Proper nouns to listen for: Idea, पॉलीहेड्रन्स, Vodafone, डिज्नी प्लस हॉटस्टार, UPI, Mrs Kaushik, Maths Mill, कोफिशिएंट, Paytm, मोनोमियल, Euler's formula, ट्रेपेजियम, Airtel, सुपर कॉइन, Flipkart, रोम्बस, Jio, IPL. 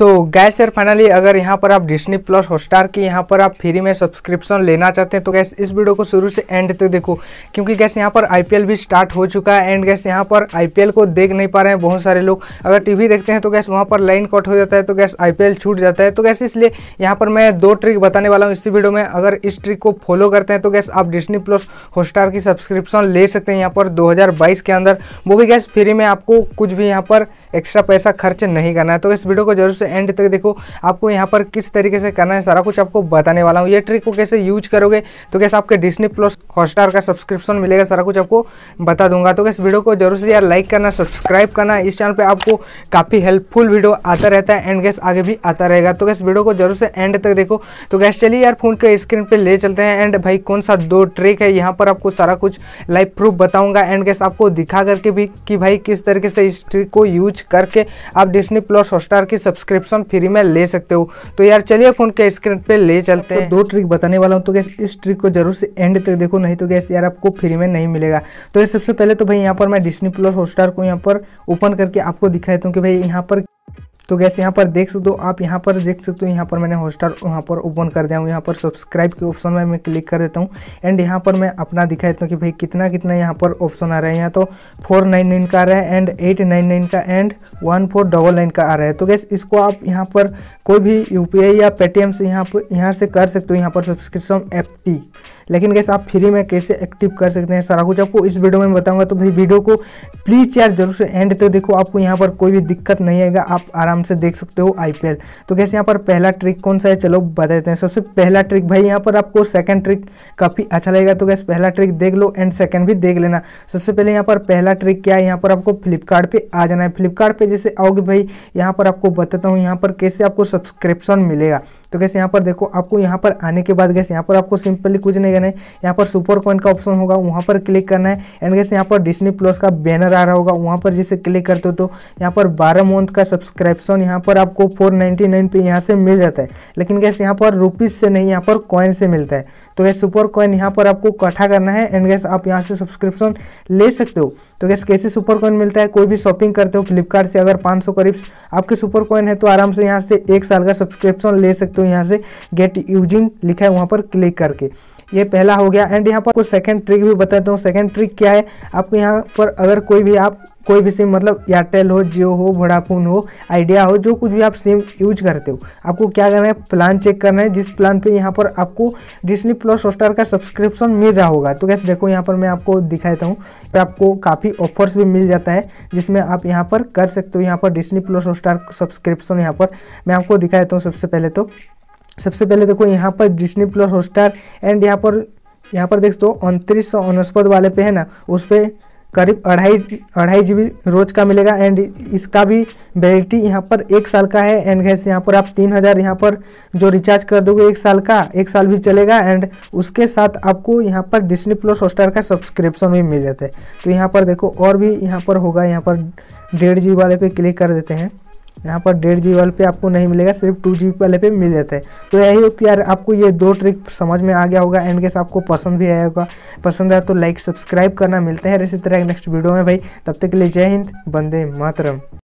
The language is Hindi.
सो गैस सर फाइनली अगर यहाँ पर आप डिज्नी प्लस हॉटस्टार की यहाँ पर आप फ्री में सब्सक्रिप्शन लेना चाहते हैं तो गैस इस वीडियो को शुरू से एंड तक देखो, क्योंकि गैस यहाँ पर आईपीएल भी स्टार्ट हो चुका है एंड गैस यहाँ पर आईपीएल को देख नहीं पा रहे हैं बहुत सारे लोग। अगर टीवी देखते हैं तो गैस वहाँ पर लाइन कट हो जाता है तो गैस आईपीएल छूट जाता है। तो गैस इसलिए यहाँ पर मैं दो ट्रिक बताने वाला हूँ इस वीडियो में। अगर इस ट्रिक को फॉलो करते हैं तो गैस आप डिज्नी प्लस हॉटस्टार की सब्सक्रिप्शन ले सकते हैं यहाँ पर 2022 के अंदर, वो भी गैस फ्री में, आपको कुछ भी यहाँ पर एक्स्ट्रा पैसा खर्च नहीं करना है। तो इस वीडियो को जरूर से एंड तक देखो, आपको यहाँ पर किस तरीके से करना है सारा कुछ आपको बताने वाला हूँ। ये ट्रिक को कैसे यूज करोगे तो कैसे आपके डिज्नी प्लस हॉटस्टार का सब्सक्रिप्शन मिलेगा, सारा कुछ आपको बता दूंगा। तो इस वीडियो को जरूर से यार लाइक करना, सब्सक्राइब करना, इस चैनल पर आपको काफ़ी हेल्पफुल वीडियो आता रहता है एंड गैस आगे भी आता रहेगा। तो इस वीडियो को जरूर से एंड तक देखो। तो गैस चलिए यार फोन के स्क्रीन पर ले चलते हैं एंड भाई कौन सा दो ट्रिक है यहाँ पर आपको सारा कुछ लाइव प्रूफ बताऊँगा एंड गैस आपको दिखा करके भी कि भाई किस तरीके से इस ट्रिक को यूज करके आप डिज्नी प्लस हॉटस्टार की सब्सक्रिप्शन फ्री में ले सकते हो। तो यार चलिए फोन के स्क्रीन पे ले चलते हैं। तो दो ट्रिक बताने वाला हूं, तो गैस इस ट्रिक को जरूर से एंड तक देखो, नहीं तो गैस यार आपको फ्री में नहीं मिलेगा। तो ये सबसे पहले तो भाई यहाँ पर मैं डिज्नी प्लस हॉटस्टार को यहाँ पर ओपन करके आपको दिखा देता हूँ कि भाई यहाँ पर, तो गैस यहाँ पर देख सकते हो आप, यहाँ पर देख सकते हो यहाँ पर मैंने हॉटस्टार यहाँ पर ओपन कर दिया हूँ। यहाँ पर सब्सक्राइब के ऑप्शन में मैं क्लिक कर देता हूँ एंड यहाँ पर मैं अपना दिखा देता हूँ कि भाई कितना कितना यहाँ पर ऑप्शन आ रहा है। यहाँ तो 499 का आ रहा है एंड 899 का एंड 1499 का आ रहा है। तो गैस इसको आप यहाँ पर कोई भी UPI या Paytm से यहाँ से कर सकते हो यहाँ पर सब्सक्रिप्शन FT, लेकिन गैस आप फ्री में कैसे एक्टिव कर सकते हैं सारा कुछ आपको इस वीडियो में बताऊँगा। तो भाई वीडियो को प्लीज़ यार जरूर से एंड तक देखो, आपको यहाँ पर कोई भी दिक्कत नहीं आएगा, आप आराम से देख सकते हो IPL। तो कैसे यहाँ पर पहला ट्रिक कौन सा है चलो बता देते हैं। सबसे पहला ट्रिक भाई यहाँ पर आपको सेकंड ट्रिक काफी अच्छा लगेगा, तो कैसे पहला ट्रिक देख लो एंड सेकंड भी देख लेना। सबसे पहले यहाँ पर पहला ट्रिक क्या है, यहाँ पर आपको फ्लिपकार्ट पे आ जाना है। फ्लिपकार्ट पे जैसे आओगे भाई यहाँ पर आपको बताता हूँ यहाँ पर कैसे आपको सब्सक्रिप्शन मिलेगा। तो कैसे यहाँ पर देखो, आपको यहाँ पर आने के बाद कैसे यहाँ पर आपको सिंपली कुछ नहीं करना है, यहाँ पर सुपर कॉइन का ऑप्शन होगा वहाँ पर क्लिक करना है एंड कैसे यहाँ पर डिज्नी प्लस का बैनर आ रहा होगा वहाँ पर जैसे क्लिक करते हो तो यहाँ पर 12 मंथ का सब्सक्रिप्शन यहाँ पर आपको 499 पे यहाँ से मिल जाता है, लेकिन गैस यहाँ पर रुपीस से नहीं यहाँ पर कॉइन से मिलता है। तो गैस सुपर कॉइन यहाँ पर आपको इकट्ठा करना है एंड गैस आप यहाँ से सब्सक्रिप्शन ले सकते हो। तो गैस कैसे सुपर कॉइन मिलता है, कोई भी शॉपिंग करते हो फ्लिपकार्ट से, अगर 500 करीब आपके सुपर कॉइन है तो आराम से यहाँ से 1 साल का सब्सक्रिप्शन ले सकते हो। यहाँ से गेट यूजिंग लिखा है वहाँ पर क्लिक करके, ये पहला हो गया। एंड यहाँ पर आपको सेकंड ट्रिक भी बताता हूँ। सेकंड ट्रिक क्या है, आपको यहाँ पर अगर कोई भी सिम मतलब एयरटेल हो, जियो हो, वोडाफोन हो, आइडिया हो, जो कुछ भी आप सिम यूज करते हो, आपको क्या करना है प्लान चेक करना है, जिस प्लान पे यहाँ पर आपको डिज्नी प्लस हॉटस्टार का सब्सक्रिप्शन मिल रहा होगा। तो कैसे देखो यहाँ पर मैं आपको दिखा देता हूँ, आपको काफ़ी ऑफर्स भी मिल जाता है जिसमें आप यहाँ पर कर सकते हो यहाँ पर डिज्नी प्लस हॉटस्टार सब्सक्रिप्शन। यहाँ पर मैं आपको दिखा देता हूँ। सबसे पहले देखो यहाँ पर डिज्नी प्लस हॉटस्टार एंड यहाँ पर देख दो 2999 वाले पे है ना, उस पर करीब 2.5 GB रोज का मिलेगा एंड इसका भी वैलिडिटी यहाँ पर 1 साल का है एंड गैस यहाँ पर आप 3000 यहाँ पर जो रिचार्ज कर दोगे 1 साल का, 1 साल भी चलेगा एंड उसके साथ आपको यहाँ पर डिज्नी प्लस हॉटस्टार का सब्सक्रिप्शन भी मिल जाता है। तो यहाँ पर देखो और भी यहाँ पर होगा, यहाँ पर 1.5 GB वाले पे क्लिक कर देते हैं। यहाँ पर 1.5 GB वाले पे आपको नहीं मिलेगा, सिर्फ 2 GB वाले पे मिल जाता है। तो यही प्यार आपको ये दो ट्रिक समझ में आ गया होगा एंड गैस आपको पसंद भी आया होगा। पसंद आया तो लाइक सब्सक्राइब करना, मिलते हैं इसी तरह नेक्स्ट वीडियो में भाई, तब तक के लिए जय हिंद, वंदे मातरम।